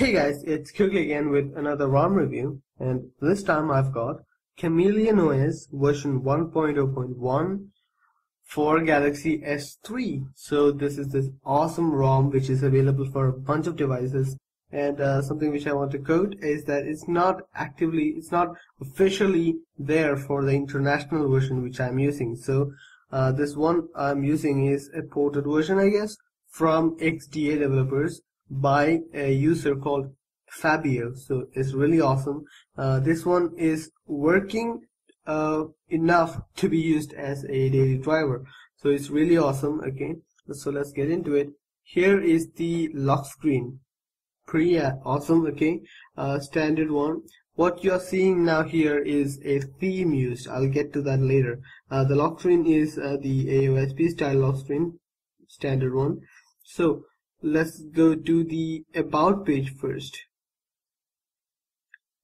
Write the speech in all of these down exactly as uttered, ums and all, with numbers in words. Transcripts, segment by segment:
Hey guys, it's Koogly again with another ROM review, and this time I've got Chameleon O S version one point oh point one for Galaxy S three. So this is this awesome ROM which is available for a bunch of devices, and uh, something which I want to quote is that it's not actively, it's not officially there for the international version which I'm using. So uh, this one I'm using is a ported version, I guess, from X D A developers by a user called Fabio. So it's really awesome. Uh, this one is working uh, enough to be used as a daily driver, so it's really awesome. Okay, so let's get into it. Here is the lock screen. Pretty awesome. Okay, uh, standard one. What you're seeing now here is a theme used. I'll get to that later. Uh, the lock screen is uh, the A O S P style lock screen, standard one. So let's go to the about page first.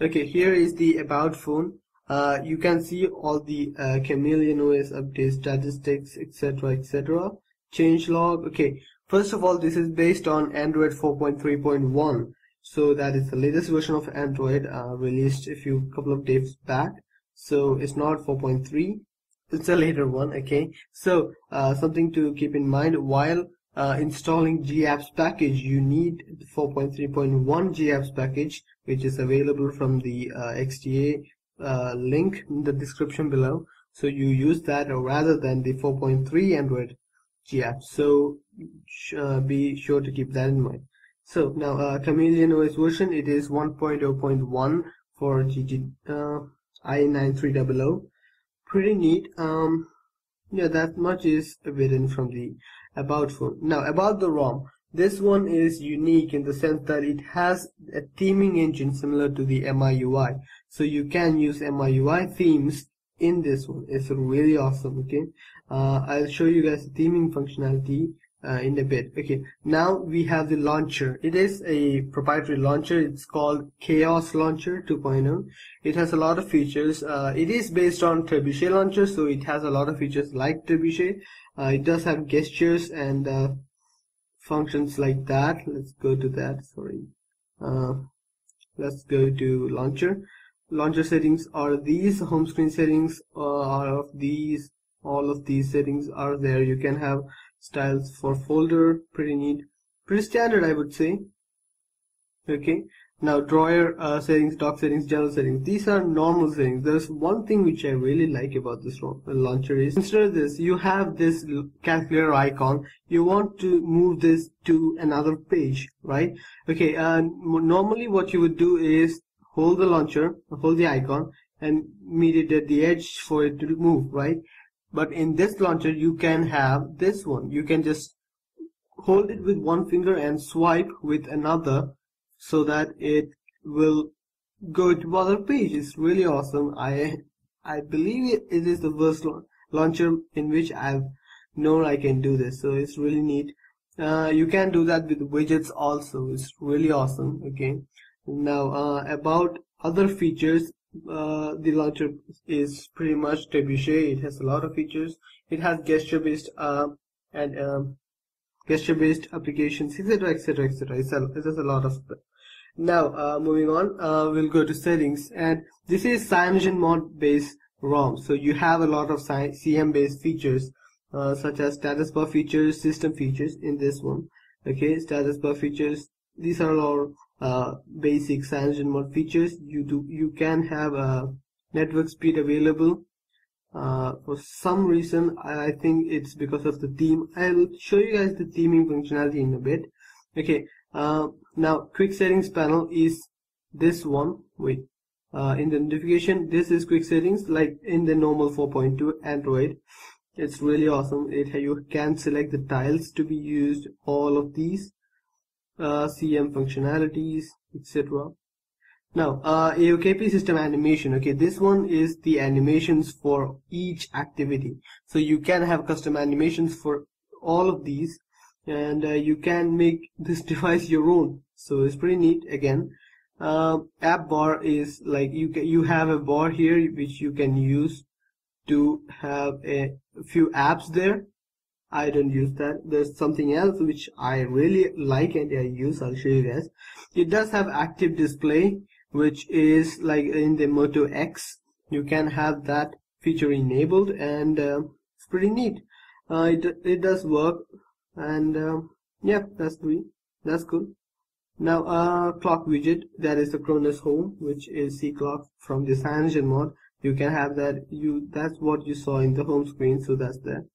Okay, here is the about phone. Uh, you can see all the uh, Chameleon O S updates, statistics, etc, etc, change log. Okay, first of all, this is based on Android four point three point one, so that is the latest version of Android, uh, released a few couple of days back. So it's not four point three, it's a later one. Okay, so uh, something to keep in mind while Uh, installing GApps package. You need four point three point one GApps package, which is available from the uh, X D A uh, link in the description below. So you use that, or rather than the four point three Android GApps. So uh, be sure to keep that in mind. So now uh, Chameleon O S version, it is one point oh point one for G G uh, I nine three hundred. Pretty neat. Um, yeah, that much is written from the about phone. Now about the ROM, this one is unique in the sense that it has a theming engine similar to the M I U I, so you can use M I U I themes in this one. It's really awesome. Okay, uh, I'll show you guys the theming functionality uh, in a bit. Okay, now we have the launcher. It is a proprietary launcher. It's called Chaos Launcher two point oh. It has a lot of features. Uh, it is based on Trebuchet launcher, so it has a lot of features like Trebuchet. Uh, it does have gestures and uh, functions like that. Let's go to that. Sorry. Uh, let's go to launcher. Launcher settings are these. Home screen settings uh, are of these. All of these settings are there. You can have styles for folder. Pretty neat. Pretty standard, I would say. Okay. Now drawer uh, settings, dock settings, general settings. These are normal settings. There's one thing which I really like about this launcher is, consider this, you have this calculator icon. You want to move this to another page, right? Okay, and normally what you would do is hold the launcher, hold the icon and meet it at the edge for it to move, right? But in this launcher you can have this one. You can just hold it with one finger and swipe with another, so that it will go to other page. It's really awesome. I I believe it, it is the first la launcher in which I've known I can do this. So it's really neat. Uh, you can do that with widgets also. It's really awesome. Okay. Now uh, about other features, uh, the launcher is pretty much Trebuchet. It has a lot of features. It has gesture-based uh, and um, gesture-based applications, etc, etc, et cetera. It's a, it's a lot of. Now, uh, moving on, uh, we'll go to settings, and this is Cyanogen mod based ROM, so you have a lot of C M based features, uh, such as status bar features, system features in this one. Okay, status bar features, these are all uh, basic Cyanogen mod features. You do, you can have a network speed available. Uh, for some reason, I think it's because of the theme. I'll show you guys the theming functionality in a bit. Okay. Uh, now, quick settings panel is this one. Wait, uh, in the notification, this is quick settings like in the normal four point two Android. It's really awesome. It you can select the tiles to be used, all of these uh, C M functionalities, et cetera. Now, uh, A O K P system animation. Okay, this one is the animations for each activity. So you can have custom animations for all of these, and uh, you can make this device your own. So it's pretty neat. Again, uh, app bar is like you can, you have a bar here which you can use to have a few apps there. I don't use that. There's something else which I really like and I use. I'll show you guys. It does have active display, which is like in the Moto X. You can have that feature enabled, and uh, it's pretty neat. Uh, it it does work, and uh, yeah, that's cool. That's cool. Now, uh, clock widget, that is the Kronos home, which is C clock from the Cyanogen mod. You can have that. You that's what you saw in the home screen, so that's there.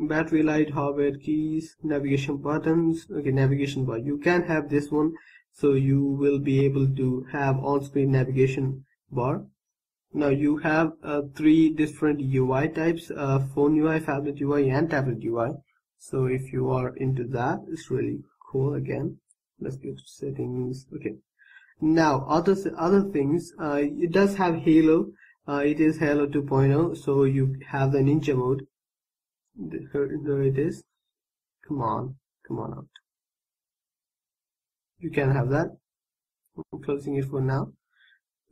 Battery light, hardware keys, navigation buttons. Okay, navigation bar. You can have this one, so you will be able to have on-screen navigation bar. Now you have uh, three different U I types: uh, phone U I, phablet U I, and tablet U I. So if you are into that, it's really cool. Again, let's go to settings. Okay. Now other other things. Uh, it does have Halo. Uh, it is Halo two point oh, so you have the ninja mode. There it is. Come on, come on out. You can have that. I'm closing it for now.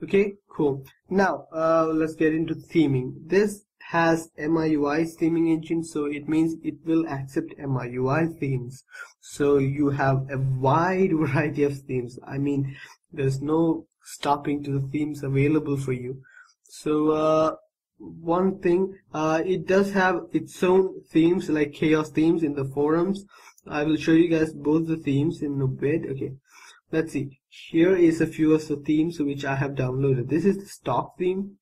Okay, cool. Now uh, let's get into theming. This has M I U I theming engine, so it means it will accept M I U I themes. So you have a wide variety of themes. I mean, there's no stopping to the themes available for you. So uh, one thing, uh, it does have its own themes, like chaos themes in the forums. I will show you guys both the themes in a bit. Okay, let's see. Here is a few of the themes which I have downloaded. This is the stock theme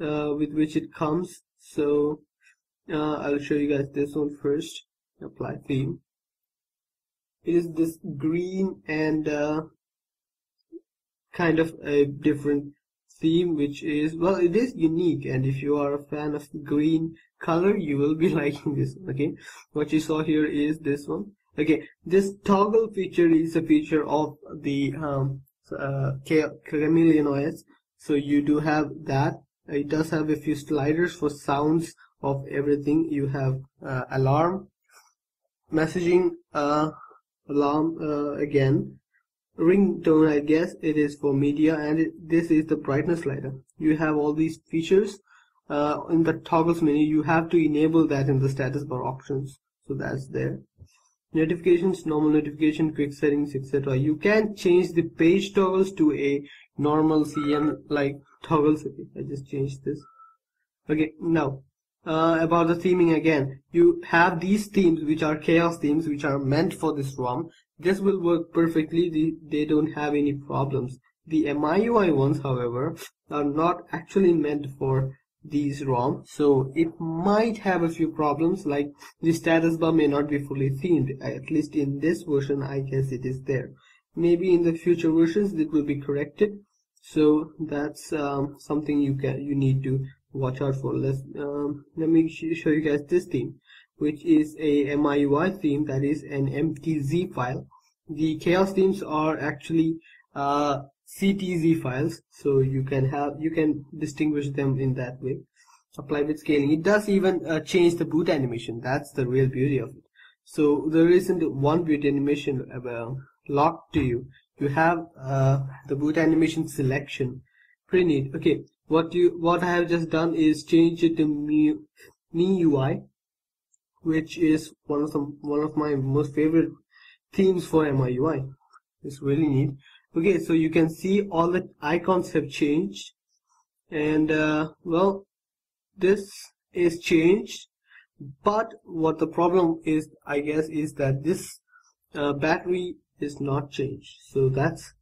uh, with which it comes. So uh, I'll show you guys this one first. Apply theme. It is this green and uh, kind of a different theme, which is, well, it is unique, and if you are a fan of green color, you will be liking this. Okay, what you saw here is this one. Okay, this toggle feature is a feature of the um, uh, Chameleon O S, so you do have that. It does have a few sliders for sounds of everything. You have uh, alarm, messaging, uh, alarm uh, again, ringtone, I guess it is for media, and it, this is the brightness slider. You have all these features uh, in the toggles menu. You have to enable that in the status bar options, so that's there. Notifications, normal notification, quick settings, et cetera. You can change the page toggles to a normal C M like toggles. Okay, I just changed this. Okay, now uh, about the theming again. You have these themes which are chaos themes, which are meant for this ROM. This will work perfectly. They, they don't have any problems. The M I U I ones, however, are not actually meant for these ROM, so it might have a few problems, like the status bar may not be fully themed. At least in this version, I guess it is there. Maybe in the future versions it will be corrected, so that's um, something you can you need to watch out for. Let's um, let me sh show you guys this theme, which is a M I U I theme, that is an M T Z file. The chaos themes are actually uh, C T Z files, so you can have you can distinguish them in that way. Apply with scaling. It does even uh, change the boot animation. That's the real beauty of it. So there isn't one boot animation uh, locked to you. You have uh, the boot animation selection. Pretty neat. Okay, what you what I have just done is change it to M I U I, which is one of the one of my most favorite themes for M I U I. It's really neat. Okay, so you can see all the icons have changed, and uh, well, this is changed, but what the problem is, I guess, is that this uh, battery is not changed, so that's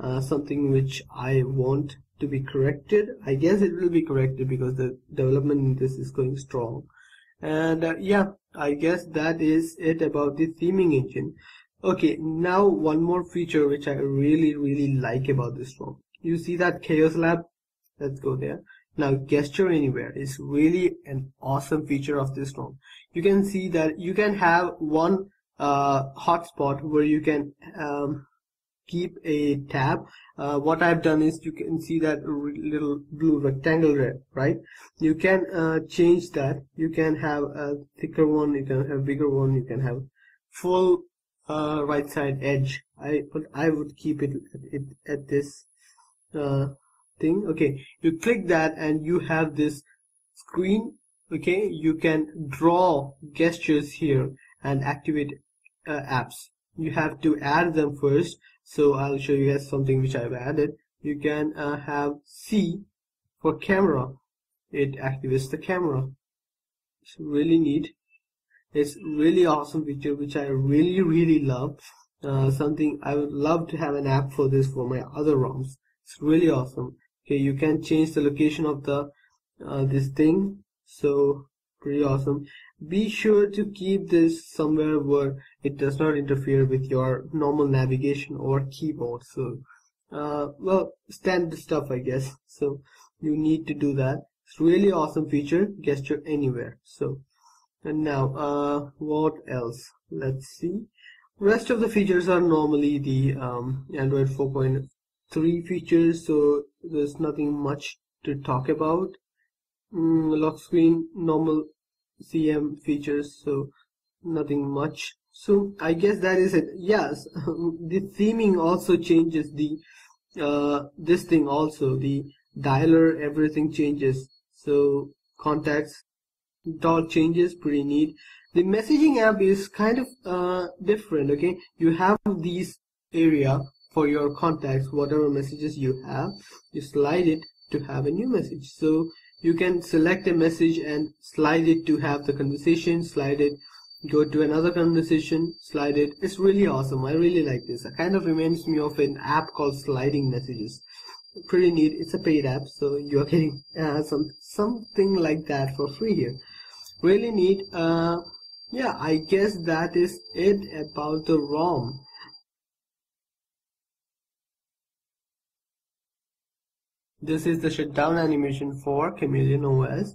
uh, something which I want to be corrected. I guess it will be corrected because the development in this is going strong, and uh, yeah, I guess that is it about the theming engine. Okay, now one more feature which I really really like about this ROM. You see that Chaos Lab? Let's go there. Now gesture anywhere is really an awesome feature of this ROM. You can see that you can have one uh, hotspot where you can um, keep a tab. Uh, what I've done is, you can see that little blue rectangle there, right? You can uh, change that. You can have a thicker one, you can have a bigger one, you can have full Uh, right side edge. I but I would keep it at, it, at this uh, thing. Okay, you click that and you have this screen okay, you can draw gestures here and activate uh, apps. You have to add them first, so I'll show you guys something which I've added. You can uh, have C for camera. It activates the camera. It's really neat. It's really awesome feature which I really really love. Uh, something I would love to have an app for this for my other ROMs. It's really awesome. Okay, you can change the location of the uh, this thing. So pretty awesome. Be sure to keep this somewhere where it does not interfere with your normal navigation or keyboard. So uh, well, standard stuff I guess. So you need to do that. It's really awesome feature. Gesture anywhere. So and now uh, what else? Let's see. Rest of the features are normally the um, Android four point three features, so there's nothing much to talk about. Mm, lock screen, normal C M features, so nothing much. So I guess that is it. Yes, the theming also changes. The uh, this thing also, the dialer, everything changes. So contacts, it all changes. Pretty neat. The messaging app is kind of uh, different. Okay, you have these area for your contacts, whatever messages you have, you slide it to have a new message. So you can select a message and slide it to have the conversation, slide it, go to another conversation, slide it. It's really awesome. I really like this. It kind of reminds me of an app called Sliding Messages. Pretty neat. It's a paid app, so you are getting uh, some something like that for free here. Really neat. Uh, yeah, I guess that is it about the ROM. This is the shutdown animation for Chameleon O S.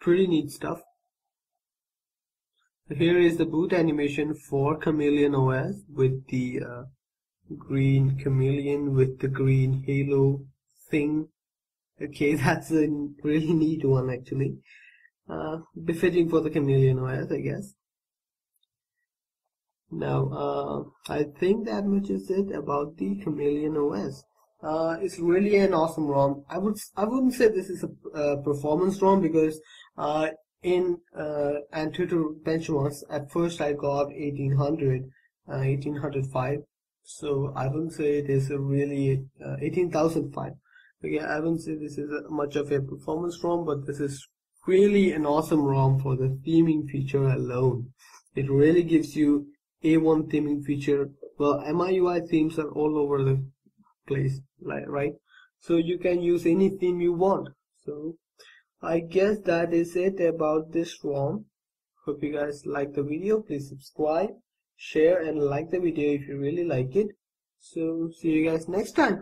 Pretty neat stuff. Here is the boot animation for Chameleon O S with the uh, green chameleon with the green halo thing. Okay, that's a really neat one actually. Uh, befitting for the Chameleon O S, I guess. Now, uh, I think that much is it about the Chameleon O S. Uh, it's really an awesome ROM. I would I wouldn't say this is a uh, performance ROM because uh, in uh, Antutu benchmarks at first I got eighteen hundred, uh, eighteen oh five. So I wouldn't say it is a really uh, eighteen thousand five. Okay, I wouldn't say this is a, much of a performance ROM, but this is really an awesome ROM for the theming feature alone. It really gives you A one theming feature. Well, M I U I themes are all over the place, right? So you can use any theme you want. So I guess that is it about this ROM. Hope you guys like the video. Please subscribe, share and like the video if you really like it. So see you guys next time.